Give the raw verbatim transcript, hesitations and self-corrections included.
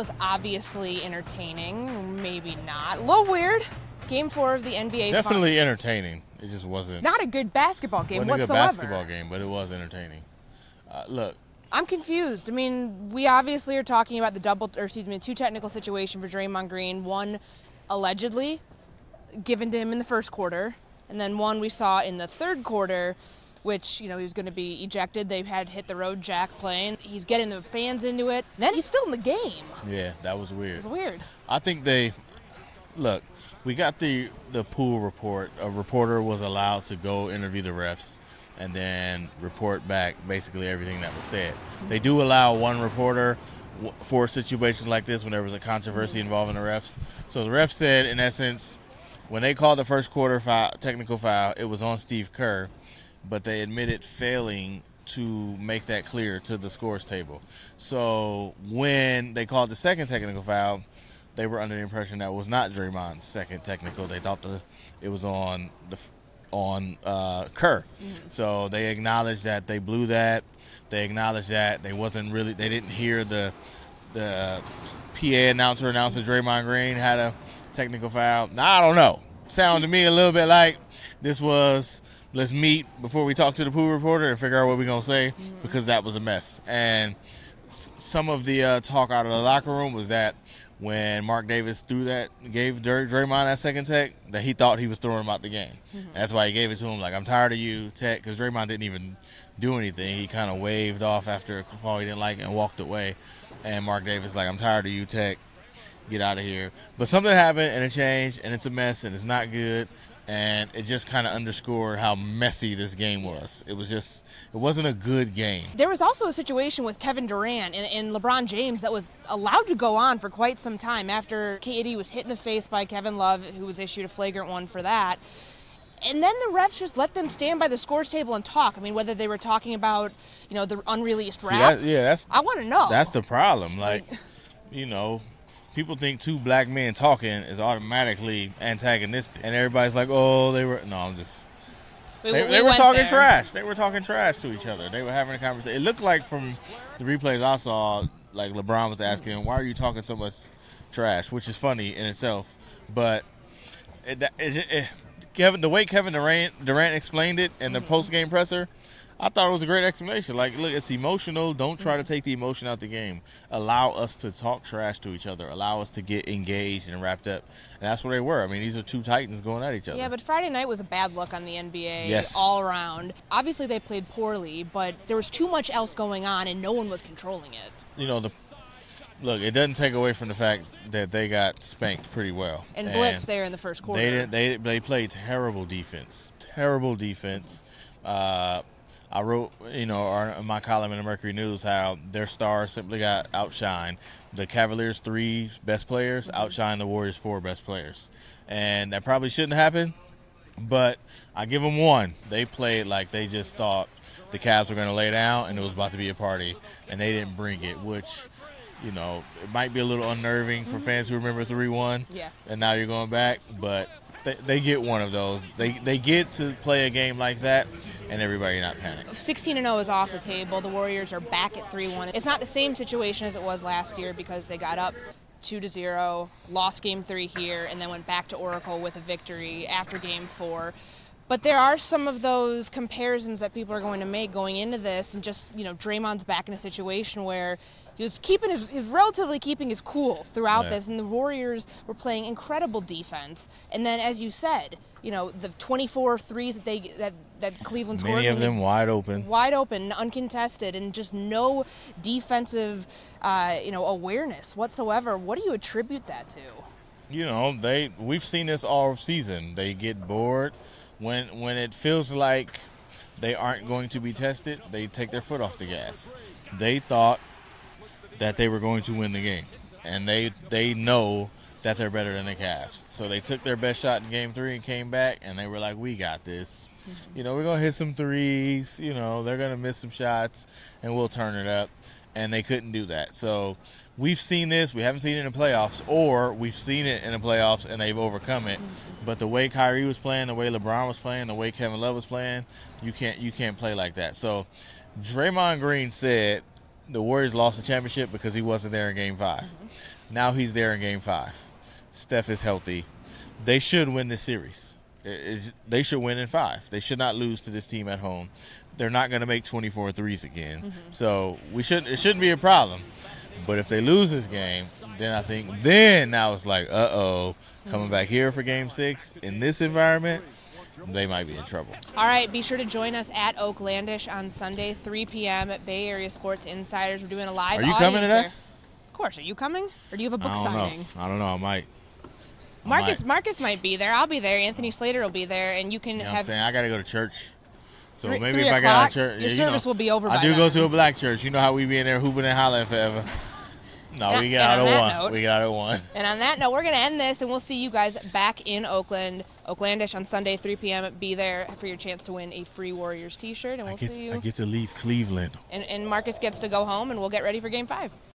was obviously entertaining. Maybe not. A little weird. Game four of the N B A. Definitely final. Entertaining. It just wasn't. Not a good basketball game wasn't whatsoever. Wasn't a good basketball game, but it was entertaining. Uh, look. I'm confused. I mean, we obviously are talking about the double, or excuse me, two technical situation for Draymond Green. One allegedly given to him in the first quarter, and then one we saw in the third quarter, which, you know, he was going to be ejected. They had hit the road jack playing. He's getting the fans into it. Then he's still in the game. Yeah, that was weird. It was weird. I think they, look, we got the, the pool report. A reporter was allowed to go interview the refs and then report back basically everything that was said. They do allow one reporter for situations like this when there was a controversy involving the refs. So the ref said, in essence, when they called the first quarter foul, technical foul, it was on Steve Kerr, but they admitted failing to make that clear to the scores table. So when they called the second technical foul, they were under the impression that was not Draymond's second technical. They thought the, it was on the on uh, Kerr. Mm-hmm. So they acknowledged that they blew that. They acknowledged that they wasn't really, they didn't hear the the P A announcer announce that Draymond Green had a technical foul. Now, I don't know. Sounds to me a little bit like this was, let's meet before we talk to the pool reporter and figure out what we're going to say, mm-hmm. because that was a mess. And s some of the uh, talk out of the locker room was that when Mark Davis threw that, gave Draymond that second tech, that he thought he was throwing him out the game. Mm-hmm. That's why he gave it to him, like, I'm tired of you, tech, because Draymond didn't even do anything. He kind of waved off after a call he didn't like and walked away. And Mark Davis, like, I'm tired of you, tech, get out of here. But something happened, and it changed, and it's a mess, and it's not good. And it just kind of underscored how messy this game was. It was just, it wasn't a good game. There was also a situation with Kevin Durant and, and LeBron James that was allowed to go on for quite some time after K D was hit in the face by Kevin Love, who was issued a flagrant one for that. And then the refs just let them stand by the scores table and talk. I mean, whether they were talking about, you know, the unreleased rap. That, yeah, that's. I want to know. That's the problem. Like, I mean, you know. People think two black men talking is automatically antagonistic. And everybody's like, oh, they were... No, I'm just... We, they we they were talking there. trash. They were talking trash to each other. They were having a conversation. It looked like from the replays I saw, like LeBron was asking, why are you talking so much trash? Which is funny in itself. But it, it, it, Kevin, the way Kevin Durant, Durant explained it in the post-game presser, I thought it was a great explanation. Like, look, it's emotional. Don't try to take the emotion out the game. Allow us to talk trash to each other. Allow us to get engaged and wrapped up. And that's where they were. I mean, these are two titans going at each other. Yeah, but Friday night was a bad look on the N B A yes. all around. Obviously, they played poorly, but there was too much else going on, and no one was controlling it. You know, the look, it doesn't take away from the fact that they got spanked pretty well. And, and blitzed there in the first quarter. They didn't. They they played terrible defense. Terrible defense. Uh... I wrote, you know, in my column in the Mercury News how their stars simply got outshined. The Cavaliers' three best players outshined the Warriors' four best players. And that probably shouldn't happen, but I give them one. They played like they just thought the Cavs were going to lay down and it was about to be a party, and they didn't bring it, which, you know, it might be a little unnerving for fans who remember three one, yeah. and now you're going back, but They, they get one of those. They they get to play a game like that, and everybody not panic. sixteen and oh is off the table. The Warriors are back at three one. It's not the same situation as it was last year because they got up two to zero, lost game three here, and then went back to Oracle with a victory after game four. But there are some of those comparisons that people are going to make going into this, and just, you know, Draymond's back in a situation where he was keeping his, his relatively keeping his cool throughout yeah. this, and the Warriors were playing incredible defense. And then, as you said, you know, the twenty-four threes that they that that Cleveland scored, many of them wide open, wide open, uncontested, and just no defensive, uh, you know, awareness whatsoever. What do you attribute that to? You know, they we've seen this all season. They get bored. When when it feels like they aren't going to be tested, they take their foot off the gas. They thought that they were going to win the game, and they they know that they're better than the Cavs. So they took their best shot in game three and came back, and they were like, we got this. Mm-hmm. You know, we're going to hit some threes. You know, they're going to miss some shots, and we'll turn it up. And they couldn't do that. So we've seen this. We haven't seen it in the playoffs, or we've seen it in the playoffs and they've overcome it. But the way Kyrie was playing, the way LeBron was playing, the way Kevin Love was playing, you can't you can't play like that. So Draymond Green said the Warriors lost the championship because he wasn't there in game five. Mm-hmm. Now he's there in game five. Steph is healthy. They should win this series. It's, they should win in five. They should not lose to this team at home. They're not going to make twenty-four threes again. Mm-hmm. So we should, it shouldn't be a problem. But if they lose this game, then I think then now it's like, uh-oh, coming mm-hmm. back here for game six in this environment, they might be in trouble. All right, be sure to join us at Oaklandish on Sunday, three p m at Bay Area Sports Insiders. We're doing a live audience. Are you coming today? There. Of course. Are you coming? Or do you have a book I signing? Know. I don't know. I might. I Marcus might. Marcus might be there. I'll be there. Anthony Slater will be there. And you can you know have. I'm saying I got to go to church. So three, maybe three if I get out of church. Your yeah, service you know, will be over by I do now. Go to a black church. You know how we be in there hooping and hollering forever. No, and we got out of one. Note, we got out of one. And on that note, we're going to end this, and we'll see you guys back in Oakland, Oaklandish on Sunday, three p m Be there for your chance to win a free Warriors T-shirt, and we'll get, see you. I get to leave Cleveland. And, and Marcus gets to go home, and we'll get ready for Game five.